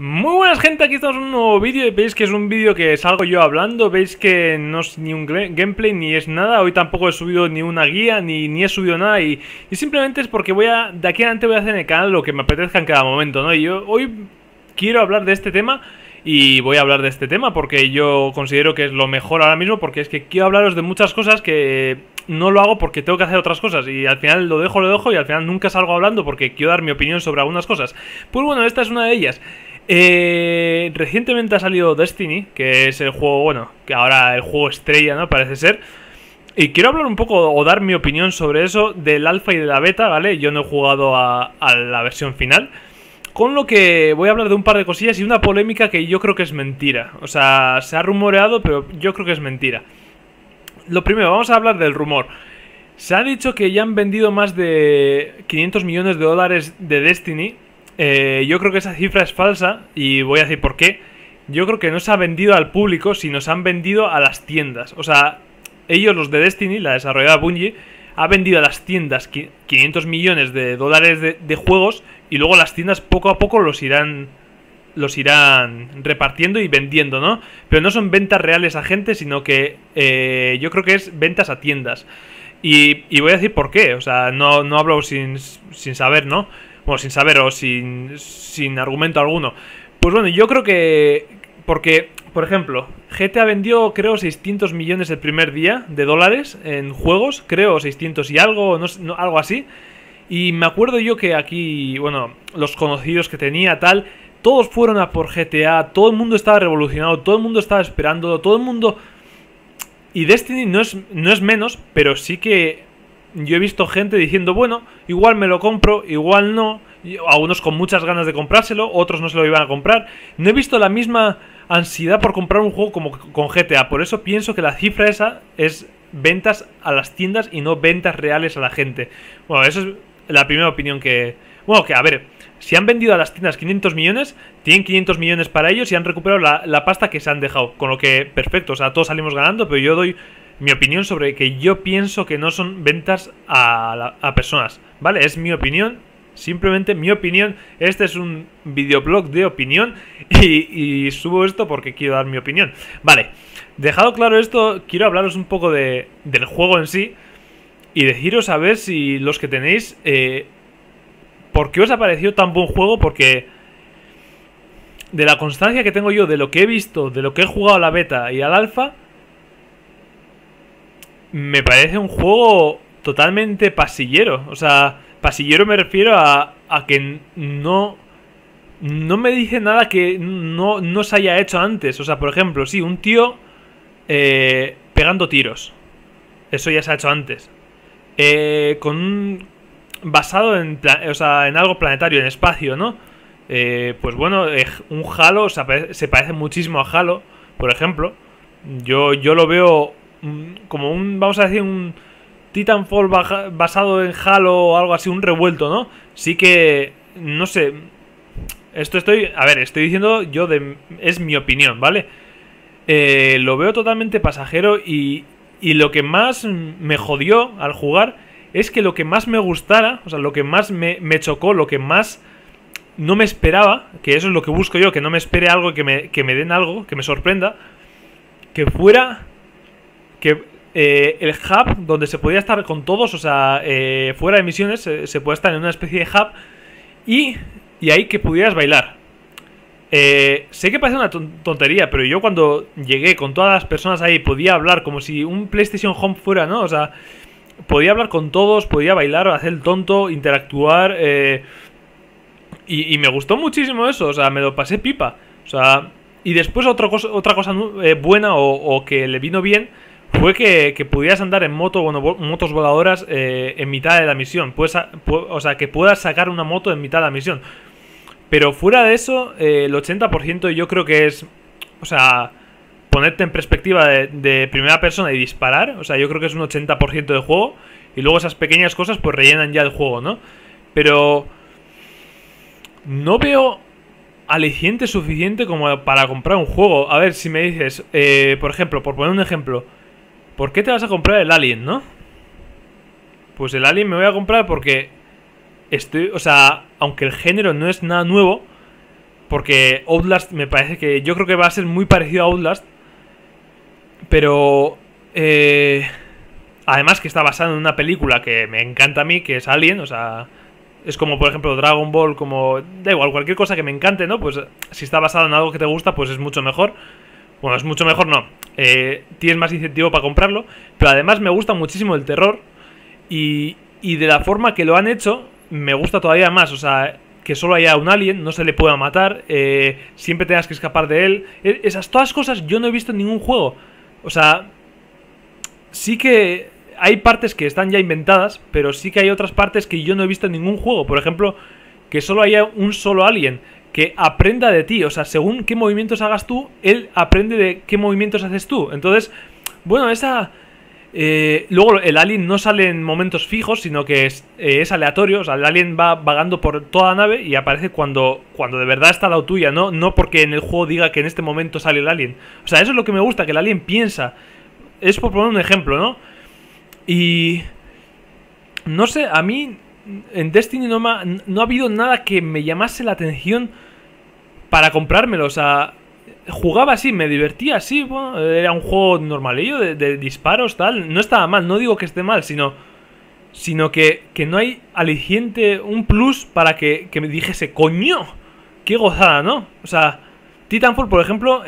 Muy buenas gente, aquí estamos en un nuevo vídeo y veis que es un vídeo que salgo yo hablando. Veis que no es ni un gameplay ni es nada. Hoy tampoco he subido ni una guía ni he subido nada y simplemente es porque de aquí adelante voy a hacer en el canal lo que me apetezca en cada momento, ¿no? Y yo hoy quiero hablar de este tema y voy a hablar de este tema porque yo considero que es lo mejor ahora mismo, porque es que quiero hablaros de muchas cosas que no lo hago porque tengo que hacer otras cosas y al final lo dejo y al final nunca salgo hablando porque quiero dar mi opinión sobre algunas cosas. Pues bueno, esta es una de ellas. Recientemente ha salido Destiny, que es el juego, bueno, que ahora el juego estrella, ¿no? Parece ser. Y quiero hablar un poco o dar mi opinión sobre eso, del alfa y de la beta, ¿vale? Yo no he jugado a la versión final, con lo que voy a hablar de un par de cosillas y una polémica que yo creo que es mentira. O sea, se ha rumoreado, pero yo creo que es mentira. Lo primero, vamos a hablar del rumor. Se ha dicho que ya han vendido más de 500 millones de dólares de Destiny. Yo creo que esa cifra es falsa y voy a decir por qué. Yo creo que no se ha vendido al público, sino se han vendido a las tiendas. O sea, ellos, los de Destiny, la desarrolladora Bungie, ha vendido a las tiendas 500 millones de dólares de juegos y luego las tiendas poco a poco los irán repartiendo y vendiendo, ¿no? Pero no son ventas reales a gente, sino que yo creo que es ventas a tiendas. Y voy a decir por qué. O sea, no hablo sin saber, ¿no? Bueno, sin saber o sin argumento alguno. Pues bueno, yo creo que... Porque, por ejemplo, GTA vendió, creo, 600 millones el primer día de dólares en juegos. Creo 600 y algo, no, algo así. Y me acuerdo yo que aquí, bueno, los conocidos que tenía, tal, todos fueron a por GTA. Todo el mundo estaba revolucionado, todo el mundo estaba esperando, todo el mundo... Y Destiny no es menos, pero sí que... Yo he visto gente diciendo, bueno, igual me lo compro, igual no. Algunos con muchas ganas de comprárselo, otros no se lo iban a comprar. No he visto la misma ansiedad por comprar un juego como con GTA. Por eso pienso que la cifra esa es ventas a las tiendas y no ventas reales a la gente. Bueno, eso es la primera opinión que... Bueno, que a ver, si han vendido a las tiendas 500 millones, tienen 500 millones para ellos y han recuperado la pasta que se han dejado. Con lo que, perfecto, o sea, todos salimos ganando, pero yo doy... mi opinión sobre que yo pienso que no son ventas a personas, ¿vale? Es mi opinión, simplemente mi opinión. Este es un videoblog de opinión y subo esto porque quiero dar mi opinión. Vale, dejado claro esto, quiero hablaros un poco del juego en sí y deciros a ver si los que tenéis... ¿por qué os ha parecido tan buen juego? Porque de la constancia que tengo yo, de lo que he visto, de lo que he jugado a la beta y al alfa... Me parece un juego totalmente pasillero. O sea, pasillero me refiero a que no me dice nada que no se haya hecho antes. O sea, por ejemplo, sí, un tío pegando tiros. Eso ya se ha hecho antes. Basado en algo planetario, en espacio, ¿no? Pues bueno, un Halo, o sea, se parece muchísimo a Halo, por ejemplo. Yo lo veo... como un, vamos a decir, un Titanfall basado en Halo o algo así, un revuelto, ¿no? Sí que, no sé, esto estoy diciendo yo, es mi opinión, ¿vale? Lo veo totalmente pasajero y lo que más me jodió al jugar es que lo que más me gustara, o sea, lo que más me chocó, lo que más no me esperaba, que eso es lo que busco yo, que no me espere algo, que me den algo, que me sorprenda, que fuera... que el hub donde se podía estar con todos, o sea, fuera de misiones, se podía estar en una especie de hub y ahí que pudieras bailar. Sé que parece una tontería, pero yo cuando llegué con todas las personas ahí podía hablar como si un PlayStation Home fuera, ¿no? O sea, podía hablar con todos, podía bailar, hacer el tonto, interactuar, y me gustó muchísimo eso, o sea, me lo pasé pipa. O sea, y después otra cosa buena o que le vino bien fue que pudieras andar en moto, bueno, motos voladoras en mitad de la misión. O sea, que puedas sacar una moto en mitad de la misión. Pero fuera de eso, el 80% yo creo que es... O sea, ponerte en perspectiva de primera persona y disparar. O sea, yo creo que es un 80% de juego. Y luego esas pequeñas cosas pues rellenan ya el juego, ¿no? Pero... no veo... aliciente suficiente como para comprar un juego. A ver, si me dices, por ejemplo, por poner un ejemplo, ¿por qué te vas a comprar el Alien, no? Pues el Alien me voy a comprar porque estoy, o sea, aunque el género no es nada nuevo, Porque Outlast me parece que... Yo creo que va a ser muy parecido a Outlast. Pero... además que está basado en una película que me encanta a mí, que es Alien. O sea, es como, por ejemplo, Dragon Ball, como... Da igual, cualquier cosa que me encante, ¿no? Pues si está basado en algo que te gusta, pues es mucho mejor. Bueno, es mucho mejor, no. Tienes más incentivo para comprarlo. Pero además me gusta muchísimo el terror. Y de la forma que lo han hecho, me gusta todavía más. O sea... que solo haya un alien, no se le pueda matar, siempre tengas que escapar de él. Esas todas cosas yo no he visto en ningún juego. O sea, sí que hay partes que están ya inventadas, pero sí que hay otras partes que yo no he visto en ningún juego. Por ejemplo, que solo haya un solo alien, que aprenda de ti. O sea, según qué movimientos hagas tú, él aprende de qué movimientos haces tú. Entonces, bueno, esa... luego el alien no sale en momentos fijos, sino que es aleatorio. O sea, el alien va vagando por toda la nave y aparece cuando de verdad está al lado tuya, ¿no? No porque en el juego diga que en este momento sale el alien. O sea, eso es lo que me gusta, que el alien piensa. Es por poner un ejemplo, ¿no? Y... no sé, a mí en Destiny no ha habido nada que me llamase la atención para comprármelo. O sea... jugaba así, me divertía así, bueno, era un juego normalillo de disparos, tal. No estaba mal, no digo que esté mal, sino que no hay aliciente, un plus para que me dijese, ¡coño! ¡Qué gozada!, ¿no? O sea, Titanfall, por ejemplo,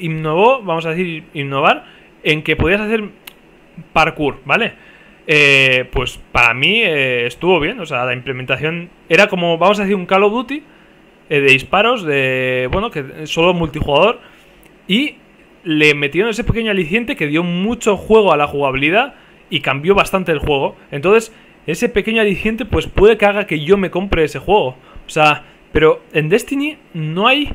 innovó, vamos a decir, innovar, en que podías hacer parkour, ¿vale? Pues para mí estuvo bien, o sea, la implementación era como, vamos a decir, un Call of Duty, de disparos, de... bueno, que solo multijugador. Y le metieron ese pequeño aliciente que dio mucho juego a la jugabilidad y cambió bastante el juego. Entonces, ese pequeño aliciente pues puede que haga que yo me compre ese juego. O sea, pero en Destiny no hay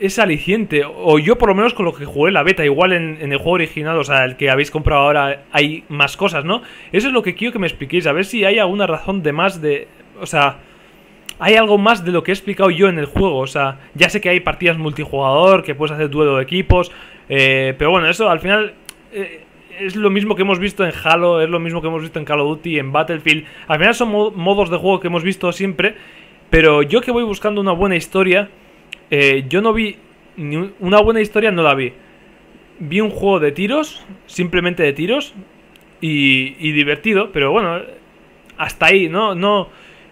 ese aliciente. O yo por lo menos con lo que jugué la beta. Igual en el juego original, o sea, el que habéis comprado ahora, hay más cosas, ¿no? Eso es lo que quiero que me expliquéis. A ver si hay alguna razón de más de... o sea... hay algo más de lo que he explicado yo en el juego. O sea, ya sé que hay partidas multijugador, que puedes hacer duelo de equipos, pero bueno, eso al final es lo mismo que hemos visto en Halo, es lo mismo que hemos visto en Call of Duty, en Battlefield. Al final son modos de juego que hemos visto siempre. Pero yo que voy buscando una buena historia, yo no vi ni una buena historia, no la vi. Vi un juego de tiros, simplemente de tiros, y divertido, pero bueno, hasta ahí, no.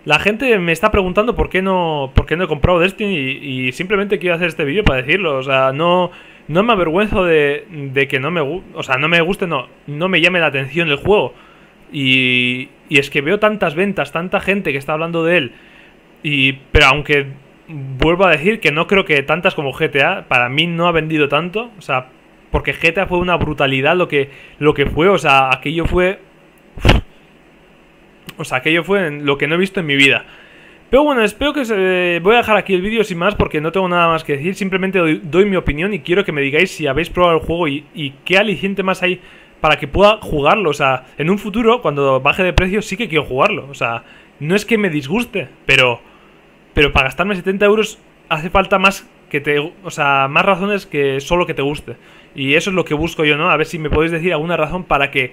La gente me está preguntando por qué no he comprado Destiny y simplemente quiero hacer este vídeo para decirlo. O sea, no me avergüenzo de que no me guste, o sea, no me guste, no me llame la atención el juego. Y es que veo tantas ventas, tanta gente que está hablando de él. Pero aunque vuelvo a decir que no creo que tantas como GTA, para mí no ha vendido tanto. O sea, porque GTA fue una brutalidad lo que fue, o sea, aquello fue... o sea, aquello fue lo que no he visto en mi vida. Pero bueno, espero que... voy a dejar aquí el vídeo sin más porque no tengo nada más que decir. Simplemente doy mi opinión y quiero que me digáis si habéis probado el juego y qué aliciente más hay para que pueda jugarlo. O sea, en un futuro, cuando baje de precio, sí que quiero jugarlo. O sea, no es que me disguste, pero para gastarme 70 euros hace falta más que o sea, más razones que solo que te guste. Y eso es lo que busco yo, ¿no? A ver si me podéis decir alguna razón para que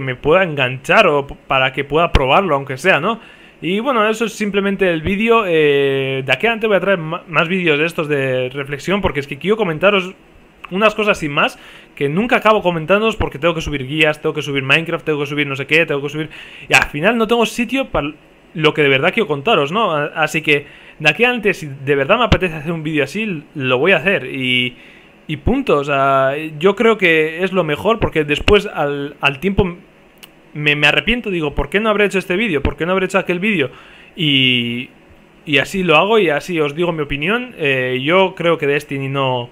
me pueda enganchar o para que pueda probarlo, aunque sea, ¿no? Y bueno, eso es simplemente el vídeo. De aquí adelante voy a traer más vídeos de estos de reflexión, porque es que quiero comentaros unas cosas sin más que nunca acabo comentándoos, porque tengo que subir guías, tengo que subir Minecraft, tengo que subir no sé qué, tengo que subir... y al final no tengo sitio para lo que de verdad quiero contaros, ¿no? Así que de aquí adelante, si de verdad me apetece hacer un vídeo así, lo voy a hacer y punto. O sea, yo creo que es lo mejor, porque después al tiempo me arrepiento, digo, ¿por qué no habré hecho este vídeo? ¿Por qué no habré hecho aquel vídeo? Y así lo hago y así os digo mi opinión. Yo creo que Destiny no...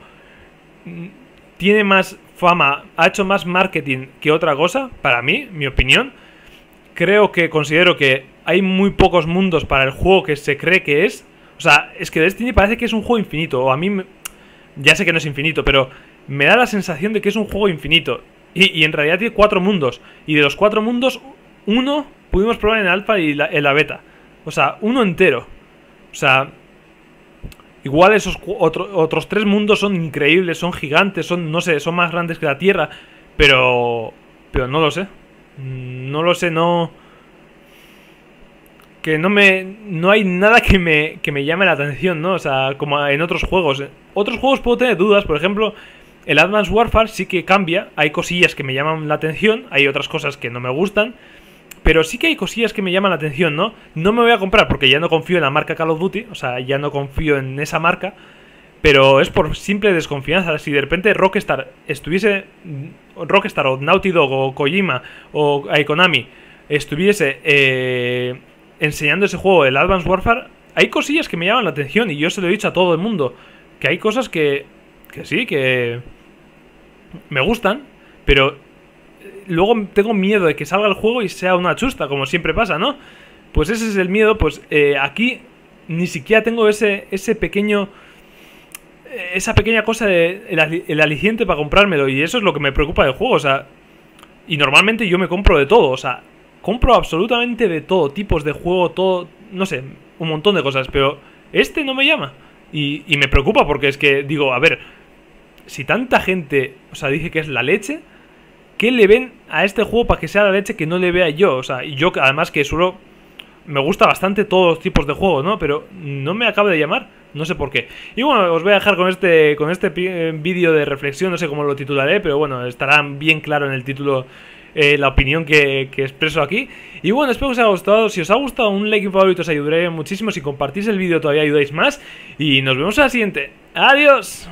tiene más fama, ha hecho más marketing que otra cosa, para mí, mi opinión. Considero que hay muy pocos mundos para el juego que se cree que es. O sea, es que Destiny parece que es un juego infinito, o a mí... ya sé que no es infinito, pero me da la sensación de que es un juego infinito. Y en realidad tiene 4 mundos. Y de los 4 mundos, uno pudimos probar en alfa y en la beta. O sea, uno entero. O sea, igual esos otros 3 mundos son increíbles, son gigantes, son, no sé, son más grandes que la Tierra. Pero no lo sé. No lo sé, no... que no hay nada que me llame la atención, ¿no? O sea, como en otros juegos. Otros juegos puedo tener dudas, por ejemplo, el Advanced Warfare sí que cambia. Hay cosillas que me llaman la atención, hay otras cosas que no me gustan, pero sí que hay cosillas que me llaman la atención, ¿no? No me voy a comprar porque ya no confío en la marca Call of Duty, o sea, ya no confío en esa marca, pero es por simple desconfianza. Si de repente Rockstar estuviese, Rockstar o Naughty Dog o Kojima o Konami estuviese enseñando ese juego, el Advanced Warfare, hay cosillas que me llaman la atención, y yo se lo he dicho a todo el mundo, que hay cosas que sí, que me gustan, pero luego tengo miedo de que salga el juego y sea una chusta, como siempre pasa, ¿no? Pues ese es el miedo. Pues aquí ni siquiera tengo ese pequeño, esa pequeña cosa de el aliciente para comprármelo, y eso es lo que me preocupa del juego, o sea. Y normalmente yo me compro de todo, o sea, compro absolutamente de todo, tipos de juego, todo, no sé, un montón de cosas, pero este no me llama, y me preocupa porque es que digo, a ver, si tanta gente, o sea, dice que es la leche, ¿qué le ven a este juego para que sea la leche que no le vea yo? O sea, y yo además que suelo, me gusta bastante todos los tipos de juegos, ¿no? Pero no me acaba de llamar, no sé por qué. Y bueno, os voy a dejar con este vídeo de reflexión, no sé cómo lo titularé, pero bueno, estará bien claro en el título la opinión que expreso aquí. Y bueno, espero que os haya gustado. Si os ha gustado, un like y un favorito os ayudaría muchísimo. Si compartís el vídeo todavía ayudáis más. Y nos vemos en la siguiente. ¡Adiós!